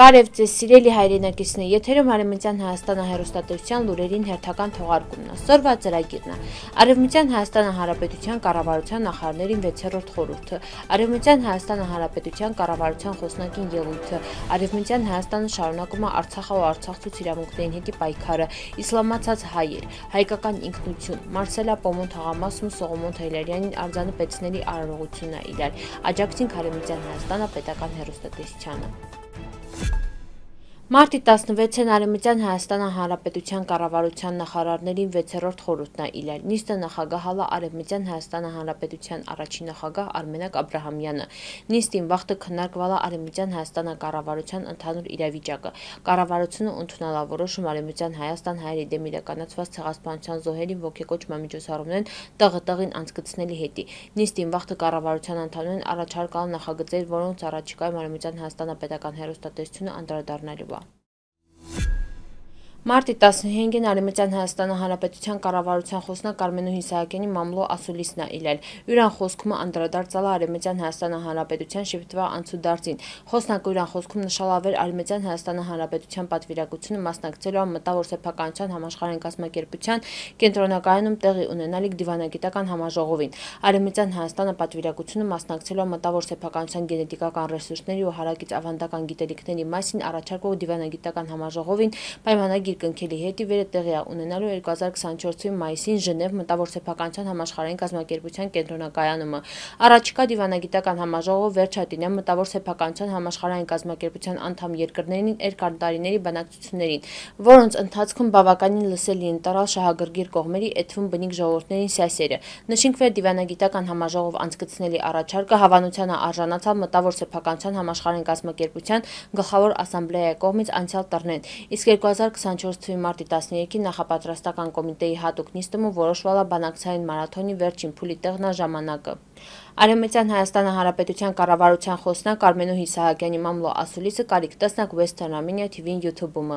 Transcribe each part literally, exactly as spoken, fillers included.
Բարև ձեզ սիրելի հայրենակիցներ, եթերում Արևմտյան Հայաստանը հեռուստատեսության լուրերին հերթական թողարկումն է։ Սօրվա ծրագիրն է Արևմտյան Հայաստանը Հանրապետության կառավարության նախարարներին վեցերորդ խորհուրդը, Արևմտյան Հայաստանը Հանրապետության կառավարության խոսնակին ելույթը, Արևմտյան Հայաստանը շարունակում է Արցախի ու արցախցու իրավունքներին հետի պայքարը, իսլամացած հայեր, հայկական ինքնություն, Մարսելա Պոմոն Թաղամասն ու Սողոմոն Թեյլարյանին արձանը պետցնելի արարողությունն է իրար, աջակցին Արևմտյան Հայաստանը պետական հեռուստատեսությանը։ Մարտի տասնվեցին Արևմտյան Հայաստան Հանրապետության կառավարության նախարարներին վեցերորդ խորհուրդն է իլել։ Նիստը նախագահել է Արևմտյան Հայաստան Հանրապետության առաջին նախագահ Արմենակ Աբրահամյանը։ Նիստին վաղը քննարկվել է Արևմտյան Հայաստան կառավարության ընդհանուր իրավիճակը։ Կառավարությունը ընդունել է որոշում Արևմտյան Հայաստան հայերի դեմ իրականացված ցեղասպանության զոհերին ողջակոչ միջոցառումներն տղտղին անցկացնելու հետի։ Նիստին վաղը կառավարության ընդհանուր առաջարկել նախագծեր, որոնց առաջիկայում Արևմտյան Հայաստանը պետական հեռուստատեսությունը անդրադառնալու է։ Մարտի տասնհինգին Արևմտյան Հայաստանի Հանրապետության կառավարության խոսնակ Արմեն Հիսակյանի մամլո ասուլիսն է իլել։ Յուրան խոսքը անդրադարձալ Արևմտյան Հայաստանի Հանրապետության շփտվա անցուդարձին։ Խոսնակը յուրան խոսքում նշել ավեր Արևմտյան Հայաստանի Հանրապետության պատվիրակությունը մասնակցելու մտավոր սեփականության համաշխարհային կազմակերպության կենտրոնակայանում տեղի ունենալիք դիվանագիտական համաժողովին։ Արևմտյան Հայաստանի պատվիրակությունը մասնակցելու մտավոր սեփականության գենետիկական ռեսուրսների ու հարակից ավանդական գիտելիքների մասին առաջարկող դիվանագիտական համաժողովին պայմանագիր կնքելի հետի վերը տեղի ունենալու երկու հազար քսաներկու մայիսին Ժնև մտավոր սեփականության համաշխարհային կազմակերպության կենտրոնակայանը։ Առաջիկա դիվանագիտական համաժողովը վերջատինում մտավոր սեփականության համաշխարհային կազմակերպության անդամ երկրներին երկար տարիների բանակցություններին, որոնց ընթացքում բավականին լսելի են տարալ շահագրգիռ կողմերի, այդ թվում բնիկ ժողովուրդներին սյասերը։ Նշինքվեր դիվանագիտական համաժողով անցկացնելի առաջարկը հավանության է արժանացավ մտավոր սեփականության համաշխարհային կազմակերպության գլխավոր ասամբլեայի կողմից անցյալ տարին, իսկ երկու հազար քսաներկու մարտի տասներկին նախապատրաստական կոմիտեի հատուկ նիստում որոշվել է բանակցային մարաթոնի վերջին փուլի տեղն ժամանակը։ Արևմտյան Հայաստանի Հանրապետության կառավարության խոսնակ Արմեն Հիսահակյանի մամլո ասուլիսը կարիք տեսնակ Western Armenia T V-ն YouTube-ում։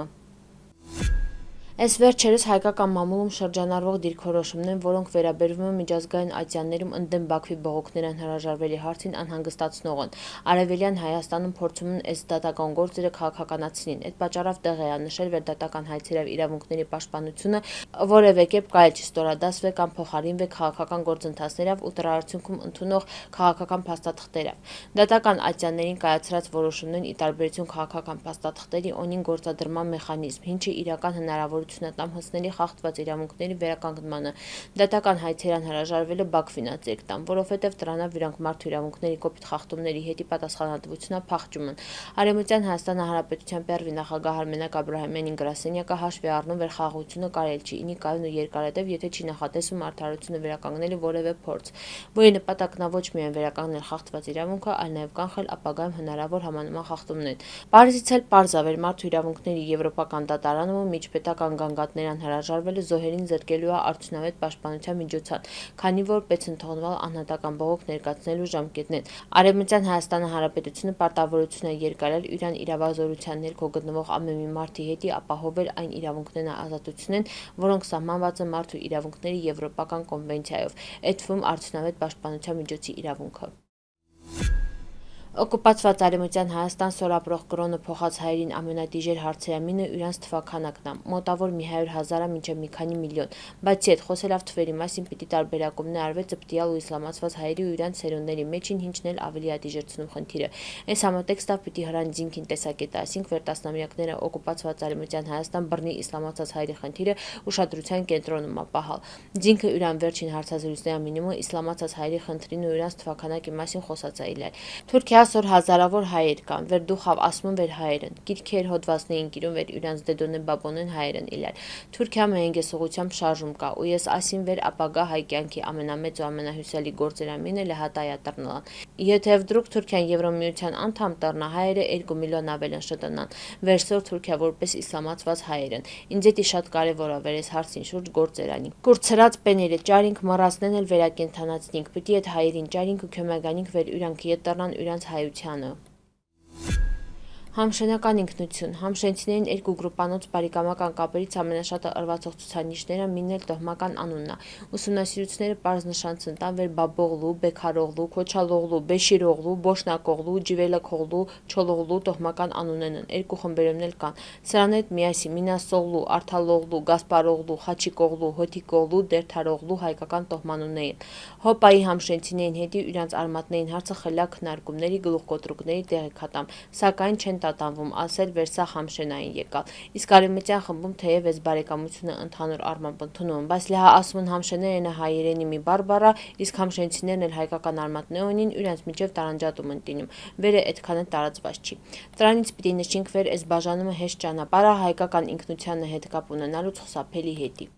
Այս վերջերս հայկական մամուլում շրջանառվող դիրքորոշումներն, որոնք վերաբերվում են միջազգային ատյաններում ընդդեմ Բաքվի բողոքներին հրաժարվելի հարցին անհանգստացնող են։ Արևելյան Հայաստանում փորձում են այս դատական գործերը քաղաքականացնին։ Այդ պատճառով տեղի է նշել վերդատական հայցերով իրավունքների պաշտպանությունը, որևէ կերպ կարելի չի ստորադասվել կամ փոխարինվել քաղաքական գործընթացներով ու դրա արդյունքում ընդունող քաղաքական փաստաթղթերով։ Դատական ատյաններին կայացրած որոշումներն ի տարբերություն քաղաքական փաստաթղթերի ունին գործադրման մեխանիզմ, ինչը իրական հնարավոր Ցնատամ հասնելի խախտված իրավունքների վերականգնմանը դատական հայցերան հրաժարվելը Բաքվին է ձեռք տամ, որովհետև դրանով իրանք մարդու իրավունքների կոպիտ խախտումների հետի պատասխանատվությունը փախչում են։ Արևմտյան Հայաստանի Հանրապետության Պերվի նախագահ Արմենակ Աբրահամյանին գրասենյակը հաշվի առնում վերխաղությունը կարելի չի ինի կայուն ու երկարատև, եթե չի նախատեսում արդարությունը վերականգնելու որևէ փորձ, որի նպատակն է ոչ միայն վերականգնել խախտված իրավունքը, այլ նաև կանխել ապագայում հնարավոր համանման խախտումներ։ Պարզից էլ պարզ է, որ մարդու իրավունքների եվրոպական դատարանում միջպետական գանգատներան հրաժարվելը զոհերին զրկելու է արդյունավետ պաշտպանության միջոցան, քանի որ պետք է ընդունվի անհատական բողոք ներկայացնելու ժամկետն են։ Արևմտյան Հայաստանի Հանրապետությունը պարտավորություն է երկարել իրան իրավազորության ներքո գտնվող ամեն մի մարդի հետ ապահովել այն իրավունքներն ու ազատություններն, որոնք սահմանված են մարդու իրավունքների եվրոպական կոնվենցիայով, այդ թվում արդյունավետ պաշտպանության միջոցի իրավունքը։ Օկուպացված Արևմտյան Հայաստան սորապրող կրոնը փոխած հայերին ամենադիժեր հարցերամինը իրանց թվականակն է, մոտավոր մի հարյուր հազարը մինչև մի քանի միլիոն, բայց իդ խոսելով թվերի մասին պիտի տարբերակումներ արվեն ծպտիալ ու իսլամացված հայերի ու իրանց սերունդների մեջին, ինչն էլ ավելի է դիժեցնում խնդիրը։ Այս համատեքստով պիտի հրանձինքին տեսակետը, այսինքն վերտասնամյակները օկուպացված Արևմտյան Հայաստան բռնի իսլամացած հայերի խնդիրը ուշադրության կենտրոնում ապահալ։ Ձինքը իրան վերջին հարցազրույցների մինիմը իսլամացած հայերի խնդրին ու իրանց թվականակի մասին խոսած է իլել։ Թուրքիա այսօր հազարավոր հայեր կան, վեր դուխավ ասում վեր հայեր են, գիրքեր հոդվածներին կիրում վեր իրանց դեդոն են բաբոն են հայեր են իլար, Թուրքիա մեհենգեսողությամբ շարժում կա, ու ես ասին վեր ապագա հայկյանքի ամենամեծ ու ամենահյուսալի գործերամինը լեհատայա տրնլան, եթե վդրուկ Թուրքիան Եվրամիության անդամ տառնա հայերը երկու միլիոն ավել են շտնան, վերսօր Թուրքիա որպես իսլամացված հայեր են, ինձ էդի շատ կարևոր է վեր այս հարցին շուրջ գործերանին, կուրցրած պեները ճարինք մռացնեն էլ վերակենդանացնինք, պիտի այդ հայերին ճարինք ու քյոմագանինք վեր իրանք ետ տառնան իրանց հայությանը։ Համշենական ինքնություն, համշենցիներին երկու գրուպանոց բարեկամական կապերից ամենաշատը ըրվածող ցուցանիշները միննել տոհմական անուննա, ուսումնասիրությունները բարձնշանցն տան վեր Բաբողլու, Բեքարողլու, Քոչալողլու, Բեշիրողլու, Բոշնակողլու, Ջիվելակողլու, Չոլողլու տոհմական անուններն են, երկու խմբերումն էլ կան, սրան հետ միասին Մինասողլու, Արթալողլու, Գասպարողլու, Խաչիկողլու, Հոթիկողլու, Դերթարողլու հայկական տոհմանուններն, Հոպայի համշենցիներին հետի իրանց արմատներին հարցը խելակ քննարկումների գլուխկոտրուկների տեղեկատամ, սակայն չեն տատանվում ասել վերսա համշենային եկալ, իսկ արևմտյան խմբում թեև այս բարեկամությունը ընդհանուր առմամբ ընդունում, բայց լեհա ասում են համշեներն հայերենի մի բարբառա, իսկ համշենցիներն էլ հայկական արմատներն իրենց միջև տարանջատում են տինում, վերը այդքան էլ տարածված չի։ Դրանից պիտի նշենք վեր այս բաժանումը հեշտ ճանապարհ է հայկական ինքնությանը հետ կապ ունենալու ցուցափելի հետի։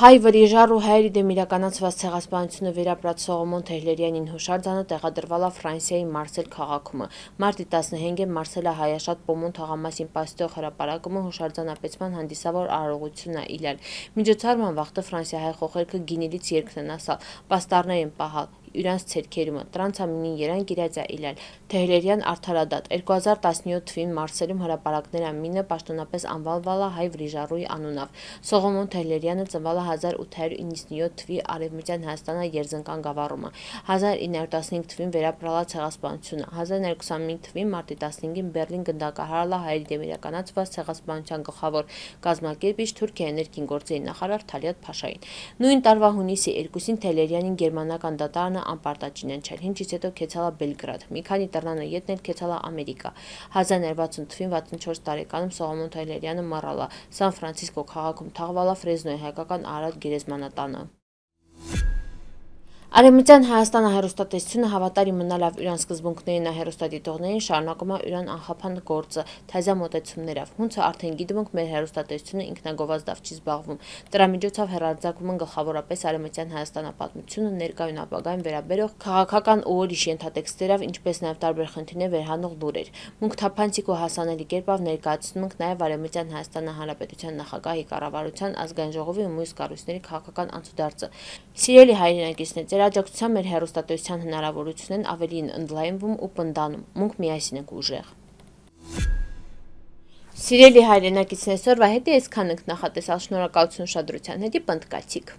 Հայ վրիժառու հայերի դեմ իրականացված ցեղասպանությունը վերապրած Սողոմոն Թեհլերյանին հուշարձանը տեղադրվել է Ֆրանսիայի Մարսել քաղաքում։ Մարտի տասնհինգը Մարսելա հայաշատ Պոմոն թաղամասին պաստող հրապարակումը հուշարձանապետման հանդիսավոր արարողությունն է իլել։ Միջոցառման վաղտը Ֆրանսիա հայ խոհերքը գինիից երկն են ասալ, պաստառներին պահալ, իրանց ցերքերումը, տրանսամինին երան գիրացա իլել։ Թեհլերյան արդարադատ երկու հազար տասնյոթ թվին Մարսելում հրապարակներ ամինը պաշտոնապես անվանվել է հայ վրիժառուի անունով։ Սողոմոն Թեհլերյանը ծնվել է հազար ութ հարյուր իննսունյոթ թվի Արևմտյան Հայաստանը Երզնկան գավառումը, հազար ինը հարյուր տասնհինգ թվին վերապրալա ցեղասպանությունը, հազար ինը հարյուր քսանհինգ թվին մարտի տասնհինգին Բեռլին գնդակահարել է հայերի դեմ իրականացված ցեղասպանության գլխավոր կազմակերպիչ Թուրքիայի ներքին գործերի նախարար Թալիատ Փաշային։ Նույն տարվա հունիսի երկուսին Թեհլերյանին գերմանական դատարանը անպարտաճին ընչել, հինչից հետո կեցալա Բելգրադ, մի քանի դռնանը ետնել կեցալա Ամերիկա, հազար ինը հարյուր վաթսուն թվին վաթսունչորս տարեկանում Սողոմոն Թեհլերյանը մեռալա, Սան Ֆրանցիսկո քաղաքում թաղվալա Ֆրեզնոյի հայկական Արադ գերեզմանատանը։ Արևմտյան Հայաստանը հերոստատեսությունը հավատարի մնալավ իրան սկզբունքներին է հերոստատիտողներին շարունակում է իրան անխափան գործը, թեզա մոտեցումներով, հունցը արդեն գիտում ենք մեր հերոստատեսությունը ինքնագովազդավ չի զբաղվում, դրա միջոցով հեռարձակվում են գլխավորապես Արևմտյան Հայաստանապատմությունը ներկայուն ապագային վերաբերող քաղաքական ու ուրիշ ենթատեքստերով, ինչպես նաև տարբեր խնդիրներ վերհանող լուրեր։ Մենք թափանցիկ ու հասանելի կերպով ներկայացնում ենք նաև Արևմտյան Հայաստան Հանրապետության նախագահի կառավարության ազգային ժողովի ու մյուս կառույցների քաղաքական անցուդարձը։ Սիրելի հայրենակիցներ, աջակցության մեր հեռուստատեսության հնարավորությունն ավելին ընդլայնվում ու պնդանում, մենք միասին ենք ուժեղ։ Սիրելի հայրենակիցներ, այսօրվա հետ է այսքանը, նախատեսած շնորհակալություն ուշադրության հետ, պնդկացիք։